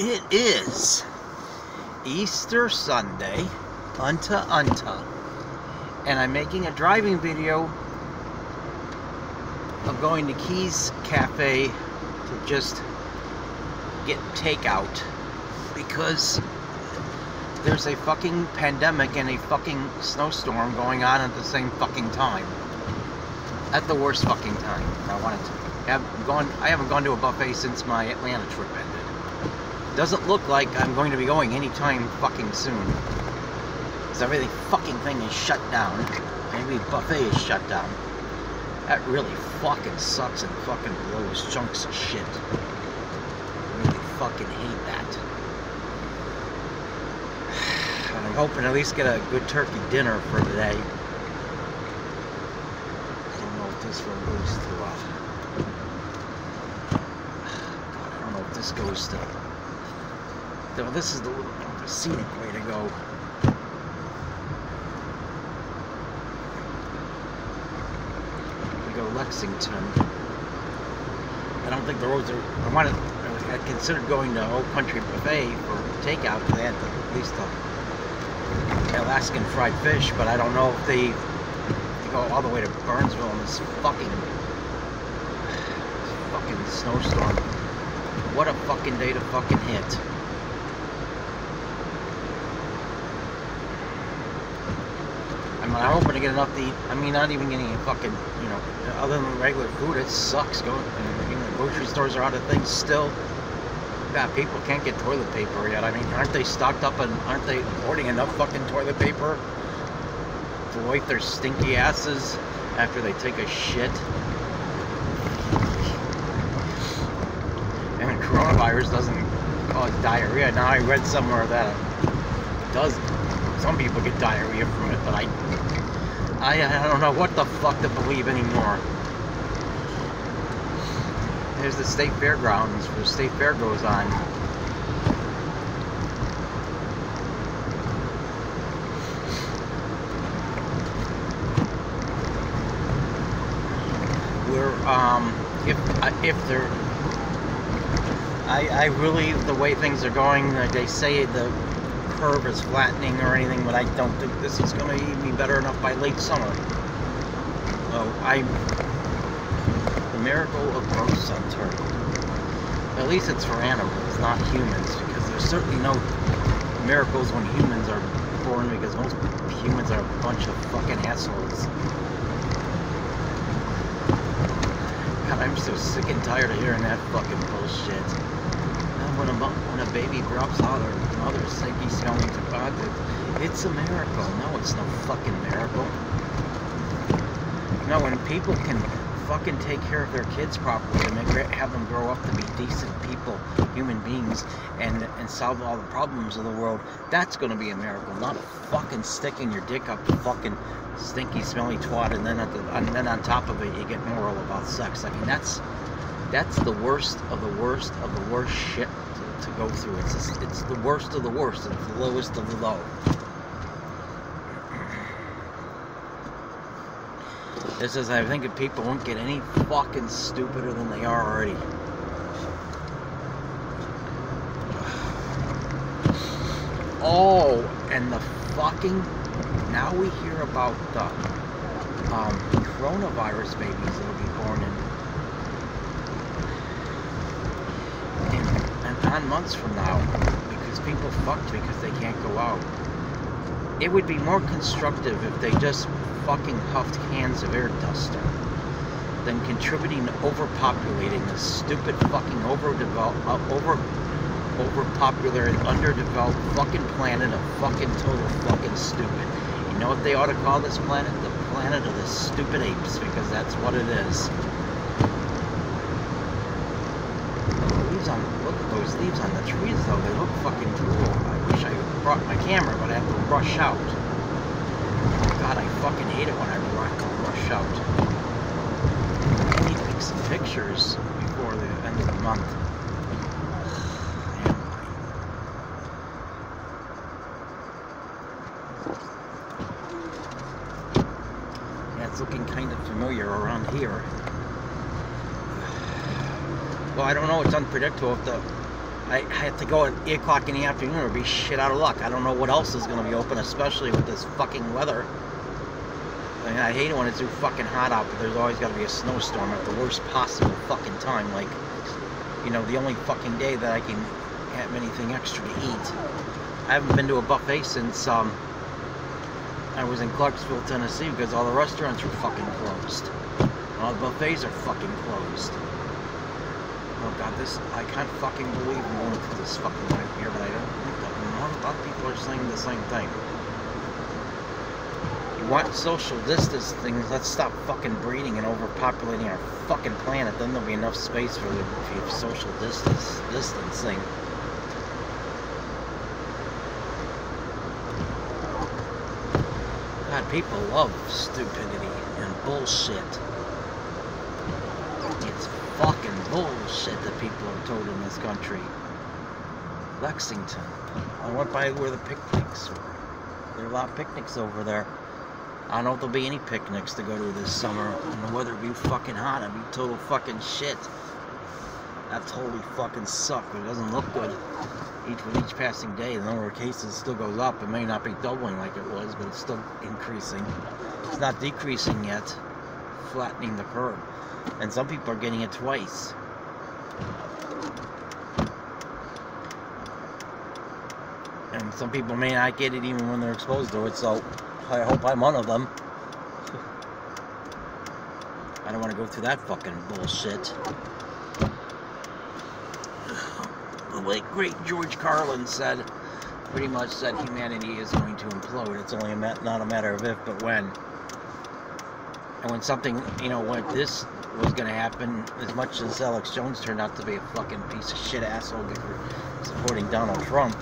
It is Easter Sunday, and I'm making a driving video of going to Key's Cafe to just get takeout because there's a fucking pandemic and a fucking snowstorm going on at the same fucking time. At the worst fucking time. I haven't gone to a buffet since my Atlanta trip ended. Doesn't look like I'm going to be going anytime fucking soon. Because everything fucking thing is shut down. Maybe buffet is shut down. That really fucking sucks and fucking blows chunks of shit. I really fucking hate that. And I'm hoping to at least get a good turkey dinner for today. I don't know if this one goes to... I don't know if this goes to... Well, this is the little scenic way to go. We go to Lexington. I don't think the roads are... I considered going to Old Country Buffet for takeout. They had at least the Alaskan fried fish, but I don't know if they go all the way to Burnsville in this fucking snowstorm. What a fucking day to fucking hit. I'm hoping to get enough to eat. I mean, not even getting any fucking, you know, other than regular food, it sucks. The grocery stores are out of things still. God, people can't get toilet paper yet. I mean, aren't they stocked up and aren't they hoarding enough fucking toilet paper to wipe their stinky asses after they take a shit? And coronavirus doesn't cause diarrhea. Now, I read somewhere that it does. Some people get diarrhea from it, but I don't know what the fuck to believe anymore. There's the state fairgrounds where the state fair goes on. We're, I really, the way things are going, like they say the curve is flattening or anything, but I don't think this is going to be better enough by late summer. So the miracle of growth on turkey. At least it's for animals, not humans, because there's certainly no miracles when humans are born, because most humans are a bunch of fucking assholes. God, I'm so sick and tired of hearing that fucking bullshit. When a baby drops out of her mother's psyche's yelling to God that it's a miracle. No, it's no fucking miracle. No, when people can fucking take care of their kids properly and have them grow up to be decent people, human beings, and solve all the problems of the world, that's going to be a miracle. Not fucking sticking your dick up the fucking stinky, smelly twat, and then on top of it, you get moral about sex. I mean, that's the worst of the worst of the worst shit to go through. It's the worst of the worst. It's the lowest of the low. This is, I think, if people won't get any fucking stupider than they are already. Oh, and the fucking... Now we hear about the coronavirus babies that'll be born in... months from now, because people fucked because they can't go out. It would be more constructive if they just fucking huffed cans of air duster than contributing to overpopulating this stupid fucking overpopulated, underdeveloped fucking planet of fucking total fucking stupid. You know what they ought to call this planet? The planet of the stupid apes, because that's what it is. Those leaves on the trees, though, they look fucking cool. I wish I brought my camera, but I have to rush out. God, I fucking hate it when I rush out. I need to take some pictures before the end of the month. Damn. Yeah, it's looking kind of familiar around here. Well, I don't know. It's unpredictable if the I have to go at 8 o'clock in the afternoon or be shit out of luck. I don't know what else is going to be open, especially with this fucking weather. I mean, I hate it when it's too fucking hot out, but there's always got to be a snowstorm at the worst possible fucking time. Like, you know, the only fucking day that I can have anything extra to eat. I haven't been to a buffet since I was in Clarksville, Tennessee, because all the restaurants were fucking closed. All the buffets are fucking closed. Oh god, this, I can't fucking believe more to this fucking life here, but I don't think that a lot of people are saying the same thing. You want social distance things, let's stop fucking breeding and overpopulating our fucking planet, then there'll be enough space for the social distancing. God, people love stupidity and bullshit. Fucking bullshit that people are told in this country. Lexington. I went by where the picnics were. There are a lot of picnics over there. I don't know if there'll be any picnics to go to this summer. And the weather will be fucking hot. It'll be total fucking shit. That totally fucking sucked. It doesn't look good. With each passing day, the number of cases still goes up. It may not be doubling like it was, but it's still increasing. It's not decreasing yet. Flattening the curve. And some people are getting it twice. And some people may not get it even when they're exposed to it, so I hope I'm one of them. I don't want to go through that fucking bullshit. The late, great George Carlin said, pretty much said, humanity is going to implode. It's only not a matter of if, but when. And when something, you know, when this was going to happen, as much as Alex Jones turned out to be a fucking piece of shit asshole for supporting Donald Trump,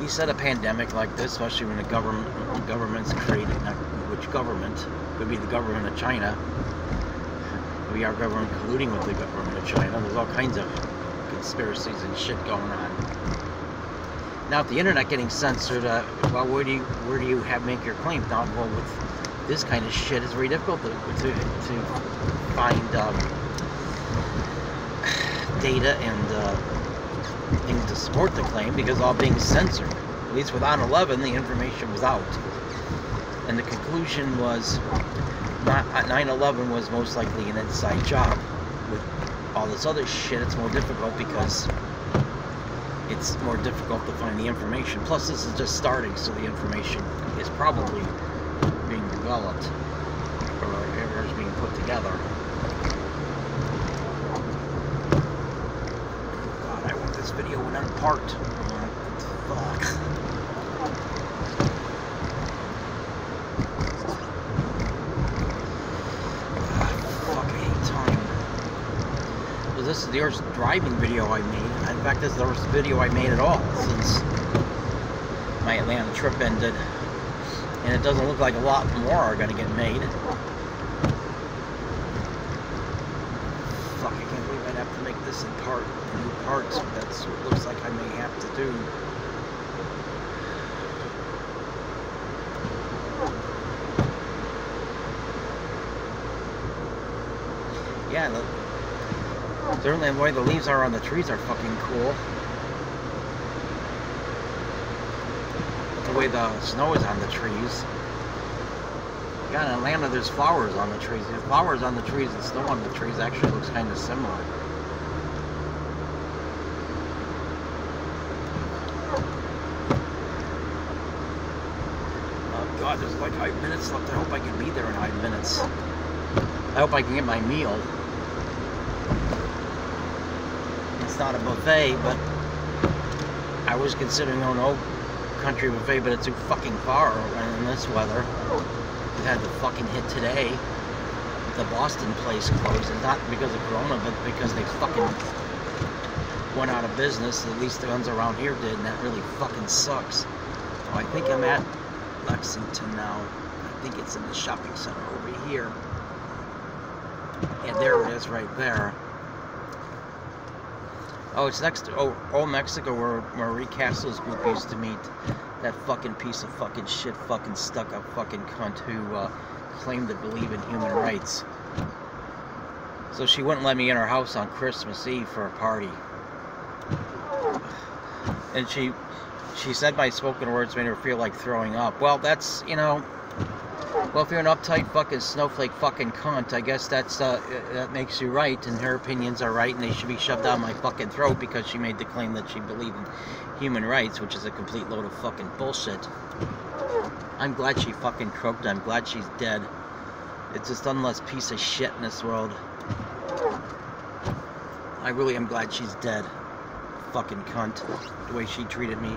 he said a pandemic like this, especially when the government's created, which government, could be the government of China, could be our government colluding with the government of China, there's all kinds of conspiracies and shit going on. Now, with the internet getting censored, well, where do you make your claim? Now, well, with this kind of shit, it's very difficult to find data and things to support the claim because all being censored. At least with 9/11, the information was out, and the conclusion was 9/11 was most likely an inside job. With all this other shit, it's more difficult because it's more difficult to find the information. Plus, this is just starting, so the information is probably being developed or is being put together. God, I want this video in one part. What the fuck? This is the first driving video I made. In fact, this is the first video I made at all since my Atlanta trip ended. And it doesn't look like a lot more are going to get made. Fuck, I can't believe I'd have to make this in new parts. That's what it looks like I may have to do. Yeah, certainly the way the leaves are on the trees are fucking cool. But the way the snow is on the trees. God, in Atlanta there's flowers on the trees. There's flowers on the trees and snow on the trees actually looks kind of similar. Oh god, there's like 5 minutes left. I hope I can be there in 5 minutes. I hope I can get my meal. It's not a buffet, but I was considering an old country buffet, but it's too fucking far in this weather. We had the fucking hit today. The Boston place closed, and not because of Corona, but because they fucking went out of business. At least the ones around here did, and that really fucking sucks. So I think I'm at Lexington now. I think it's in the shopping center over here. And there it is right there. Oh, it's next to Old Mexico where Marie Castle's group used to meet. That fucking piece of fucking shit, fucking stuck-up fucking cunt who claimed to believe in human rights. So she wouldn't let me in her house on Christmas Eve for a party. And she said my spoken words made her feel like throwing up. Well, that's, you know, well, if you're an uptight fucking snowflake fucking cunt, I guess that's, that makes you right, and her opinions are right, and they should be shoved down my fucking throat because she made the claim that she believed in human rights, which is a complete load of fucking bullshit. I'm glad she fucking croaked. I'm glad she's dead. It's just one less piece of shit in this world. I really am glad she's dead. Fucking cunt. The way she treated me.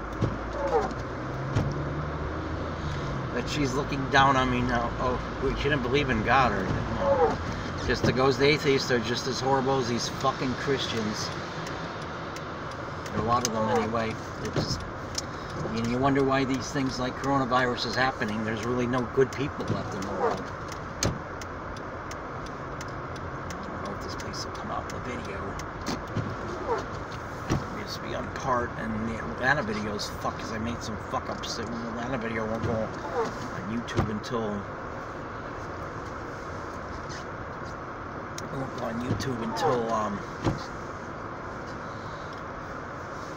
That she's looking down on me now. Oh, she didn't believe in God or anything. No. Just the goes the atheists are just as horrible as these fucking Christians. There are a lot of them anyway. It's, you know, you wonder why these things like coronavirus is happening. There's really no good people left in the world. I hope this place will come out in the video. It used to be on part, and the Atlanta videos, fuck, because I made some fuck ups. The Atlanta video won't go on YouTube until... It won't go on YouTube until,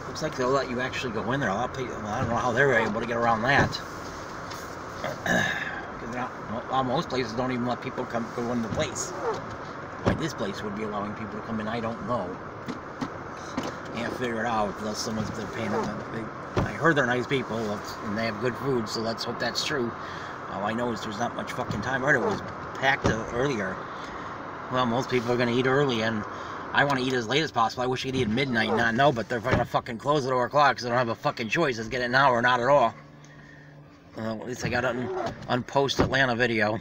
looks like they'll let you actually go in there. A lot of people, I don't know how they're able to get around that. Because most places don't even let people come go in the place. Why this place would be allowing people to come in, I don't know. Can't figure it out unless someone's been paying them. I heard they're nice people and they have good food, so let's hope that's true. All I know is there's not much fucking time. I heard it was packed earlier. Well, most people are going to eat early, and I want to eat as late as possible. I wish I could eat at midnight and not know, but they're going to fucking close at 4 o'clock because I don't have a fucking choice. Let's get it now or not at all. At least I got an unpost Atlanta video.